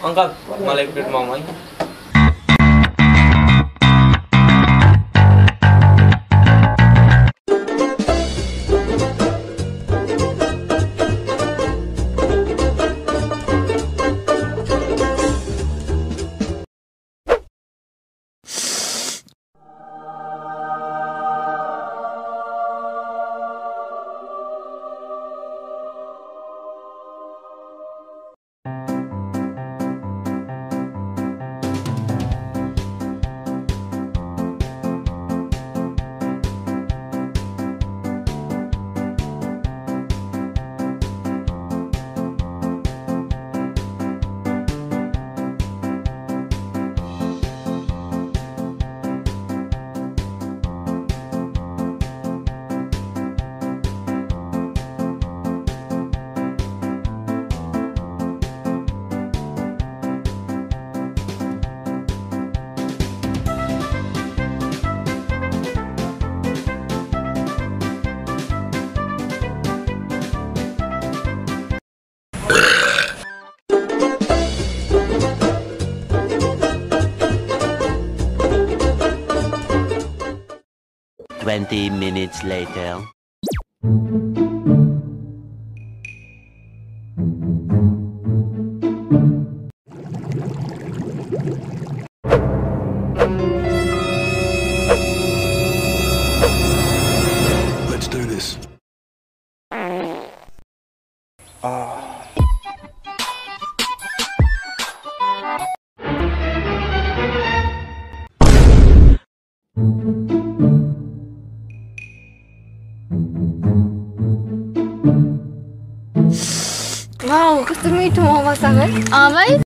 Angkat malah ikut mamai. Twenty minutes later. Let's do this. Wow, gusto mo itong masagot? Amay?